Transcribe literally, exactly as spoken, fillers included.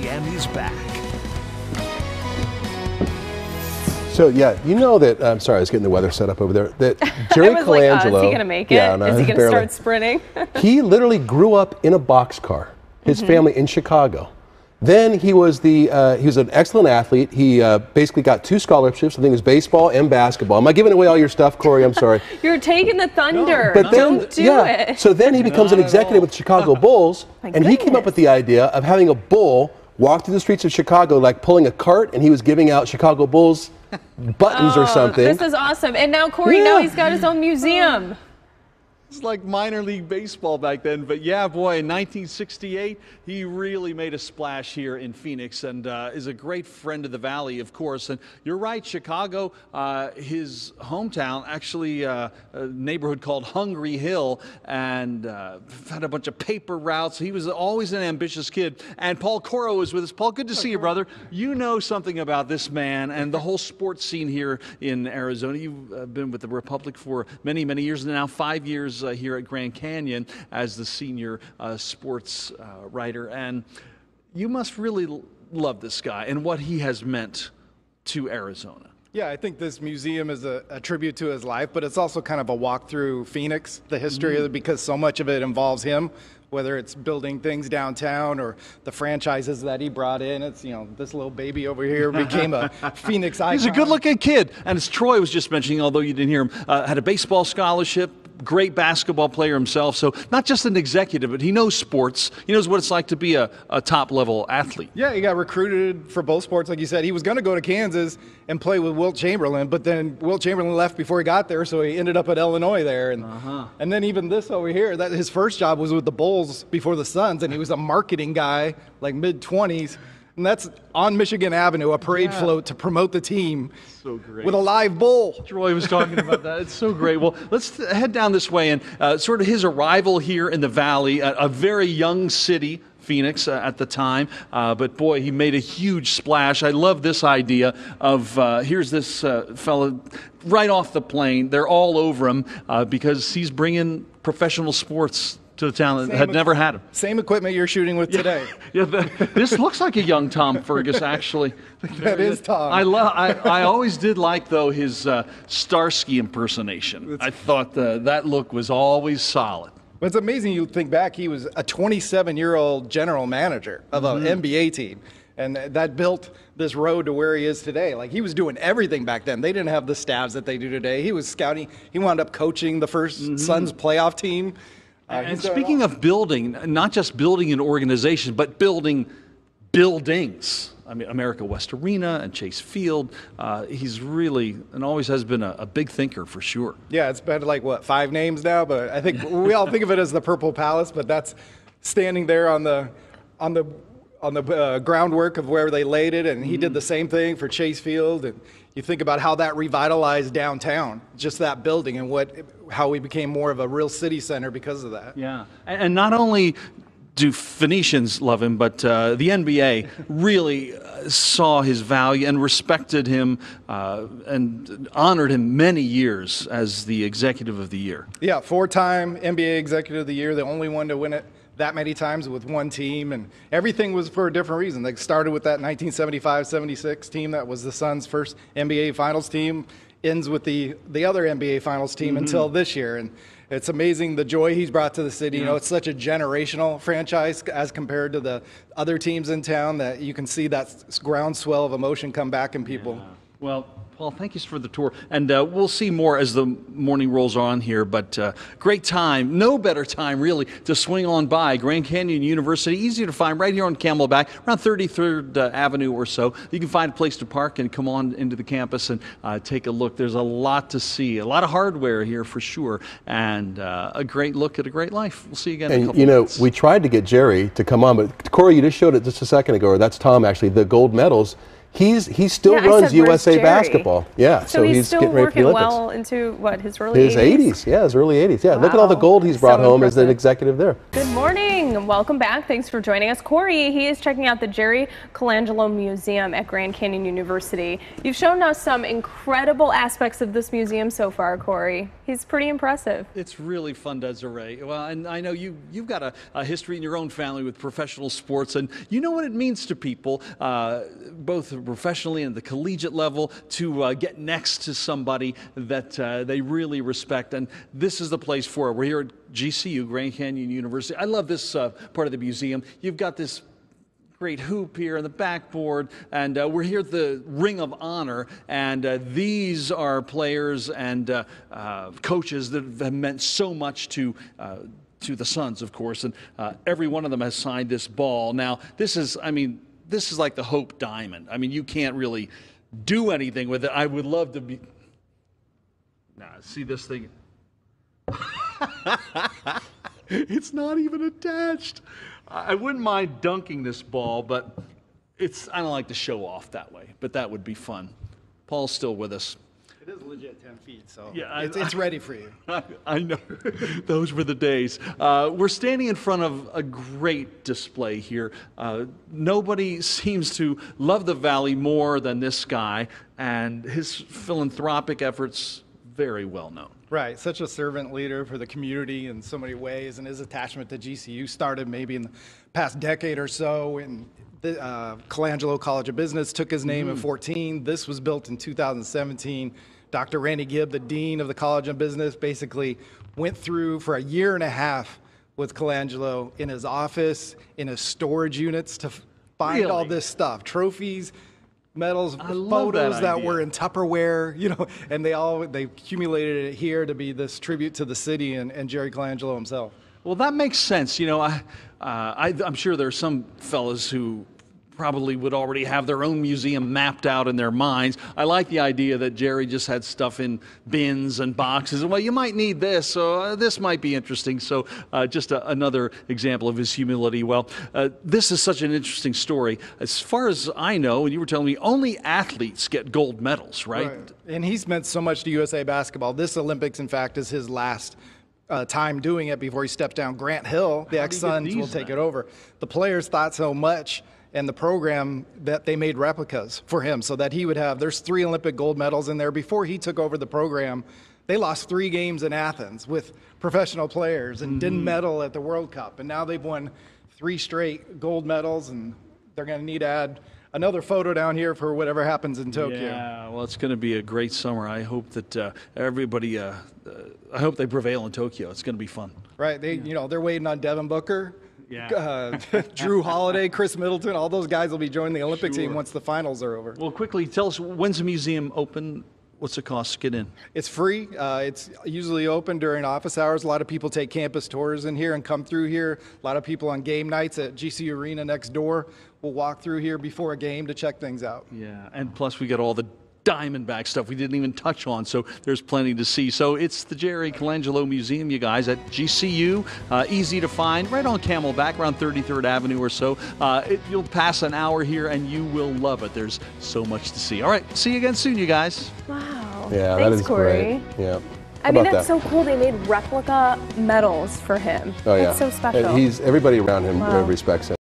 Miami's back. So, yeah, you know that, I'm sorry, I was getting the weather set up over there, that Jerry Colangelo. Like, oh, is he going to make it? Yeah, no, is he going to start sprinting? He literally grew up in a boxcar, his mm-hmm. family in Chicago. Then he was the uh, he was an excellent athlete. He uh, basically got two scholarships. I think it was baseball and basketball. Am I giving away all your stuff, Corey? I'm sorry. You're taking the thunder. No, but then, don't do yeah. it. So then he becomes not an executive with the Chicago Bulls, and goodness. He came up with the idea of having a bull walk through the streets of Chicago like pulling a cart, and he was giving out Chicago Bulls buttons oh, or something. This is awesome. And now Corey, yeah. now he's got his own museum. Oh. It's like minor league baseball back then, but yeah, boy, in nineteen sixty-eight, he really made a splash here in Phoenix and uh, is a great friend of the Valley, of course. And you're right, Chicago, uh, his hometown, actually uh, a neighborhood called Hungry Hill, and uh, had a bunch of paper routes. He was always an ambitious kid. And Paul Coro is with us. Paul, good to see you, brother. You know something about this man and the whole sports scene here in Arizona. You've been with the Republic for many, many years now, five years. Uh, here at Grand Canyon as the senior uh, sports uh, writer, and you must really l love this guy and what he has meant to Arizona. Yeah, I think this museum is a, a tribute to his life, but it's also kind of a walk through Phoenix, the history mm-hmm. of it, because so much of it involves him, whether it's building things downtown or the franchises that he brought in. It's, you know, this little baby over here became a Phoenix icon. He's a good-looking kid, and as Troy was just mentioning, although you didn't hear him, uh, had a baseball scholarship, great basketball player himself, so not just an executive, but he knows sports. He knows what it's like to be a, a top-level athlete. Yeah, he got recruited for both sports, like you said. He was going to go to Kansas and play with Wilt Chamberlain, but then Wilt Chamberlain left before he got there, so he ended up at Illinois there. And, uh-huh. and then even this over here, that his first job was with the Bulls before the Suns, and he was a marketing guy, like mid-twenties. And that's on Michigan Avenue, a parade yeah. float to promote the team so great. With a live bull. Troy was talking about that. It's so great. Well, let's head down this way and uh, sort of his arrival here in the Valley, a, a very young city, Phoenix uh, at the time. Uh, but, boy, he made a huge splash. I love this idea of uh, here's this uh, fellow right off the plane. They're all over him uh, because he's bringing professional sports to the town that had never had him. Same equipment you're shooting with yeah. today. Yeah, the, this looks like a young Tom Fergus, actually. That is Tom. I love. I, I always did like, though, his uh, Starsky impersonation. It's I thought the, that look was always solid. But it's amazing you think back. He was a twenty-seven-year-old general manager of mm-hmm. an N B A team. And that built this road to where he is today. Like, he was doing everything back then. They didn't have the staffs that they do today. He was scouting. He wound up coaching the first mm-hmm. Suns playoff team. Uh, and speaking of building, not just building an organization, but building buildings. I mean, America West Arena and Chase Field. Uh, he's really, and always has been, a, a big thinker for sure. Yeah, it's been like, what, five names now? But I think we all think of it as the Purple Palace, but that's standing there on the, on the, on the uh, groundwork of where they laid it, and he mm-hmm. did the same thing for Chase Field. And you think about how that revitalized downtown, just that building, and what how we became more of a real city center because of that. Yeah, and, and not only do Phoenicians love him, but uh, the N B A really uh, saw his value and respected him uh, and honored him many years as the Executive of the Year. Yeah, four-time N B A Executive of the Year, the only one to win it that many times with one team, and everything was for a different reason. They started with that nineteen seventy-five seventy-six team that was the Suns' first N B A Finals team, ends with the, the other N B A Finals team mm-hmm. until this year. And it's amazing the joy he's brought to the city. Yeah. You know, it's such a generational franchise as compared to the other teams in town that you can see that groundswell of emotion come back in people. Yeah. Well, Paul, thank you for the tour, and uh, we'll see more as the morning rolls on here, but uh, great time, no better time really to swing on by Grand Canyon University, easy to find right here on Camelback, around thirty-third uh, Avenue or so. You can find a place to park and come on into the campus and uh, take a look. There's a lot to see, a lot of hardware here for sure, and uh, a great look at a great life. We'll see you again and in a couple you know, minutes. We tried to get Jerry to come on, but Corey, you just showed it just a second ago, or that's Tom actually, the gold medals. He's he still yeah, runs said, U S A Basketball. Yeah, so, so he's, he's still getting ready working for the Olympics. Well into what his early his eighties. Yeah, his early eighties. Yeah, wow. Look at all the gold he's brought so home impressive. as an executive there. Good morning, welcome back. Thanks for joining us, Corey. He is checking out the Jerry Colangelo Museum at Grand Canyon University. You've shown us some incredible aspects of this museum so far, Corey. He's pretty impressive. It's really fun, Desiree. Well, and I know you you've got a, a history in your own family with professional sports, and you know what it means to people, uh, both. Professionally and the collegiate level, to uh, get next to somebody that uh, they really respect, and this is the place for it. We're here at G C U, Grand Canyon University. I love this uh, part of the museum. You've got this great hoop here in the backboard, and uh, we're here at the Ring of Honor, and uh, these are players and uh, uh, coaches that have meant so much to uh, to the Suns, of course, and uh, every one of them has signed this ball. Now, this is, I mean, this is like the Hope Diamond. I mean, you can't really do anything with it. I would love to be... Nah, see this thing? It's not even attached. I wouldn't mind dunking this ball, but it's I don't like to show off that way, but that would be fun. Paul's still with us. It is legit ten feet, so yeah, I, it's, it's ready for you. I, I know. Those were the days. Uh, we're standing in front of a great display here. Uh, nobody seems to love the Valley more than this guy, and his philanthropic efforts very well known. Right, such a servant leader for the community in so many ways, and his attachment to G C U started maybe in the past decade or so, and the uh, Colangelo College of Business took his name mm. in fourteen. This was built in two thousand seventeen. Doctor Randy Gibb, the dean of the College of Business, basically went through for a year and a half with Colangelo in his office, in his storage units, to find really? all this stuff, trophies, medals, I photos that, that were in Tupperware, you know, and they all, they accumulated it here to be this tribute to the city and, and Jerry Colangelo himself. Well, that makes sense. You know, I, uh, I, I'm sure there are some fellas who probably would already have their own museum mapped out in their minds. I like the idea that Jerry just had stuff in bins and boxes. Well, you might need this, so uh, this might be interesting. So uh, just a, another example of his humility. Well, uh, this is such an interesting story. As far as I know, and you were telling me, only athletes get gold medals, right? Right. And he's meant so much to U S A Basketball. This Olympics, in fact, is his last Uh, time doing it before he stepped down. Grant Hill, the ex-Suns, will take it over. The players thought so much, and the program, that they made replicas for him so that he would have, there's three Olympic gold medals in there. Before he took over the program, they lost three games in Athens with professional players and mm-hmm. didn't medal at the World Cup. And now they've won three straight gold medals, and they're going to need to add another photo down here for whatever happens in Tokyo. Yeah, well, it's going to be a great summer. I hope that uh, everybody, uh, uh, I hope they prevail in Tokyo. It's going to be fun. Right. They, yeah. You know, they're waiting on Devin Booker, yeah. uh, Drew Holiday, Chris Middleton. All those guys will be joining the Olympic sure. team once the finals are over. Well, quickly, tell us, when's the museum open? What's the cost to get in? It's free. Uh, it's usually open during office hours. A lot of people take campus tours in here and come through here. A lot of people on game nights at G C U Arena next door will walk through here before a game to check things out. Yeah, and plus we got all the Diamondback stuff we didn't even touch on, so there's plenty to see. So it's the Jerry Colangelo Museum, you guys, at G C U. Uh, easy to find, right on Camelback, around thirty-third avenue or so. Uh, it, you'll pass an hour here, and you will love it. There's so much to see. All right, see you again soon, you guys. Wow. Yeah, thanks, that is Corey. Great. Yeah. I mean, that's that? so cool. They made replica medals for him. Oh, yeah. That's so special. And he's, everybody around him wow. respects him.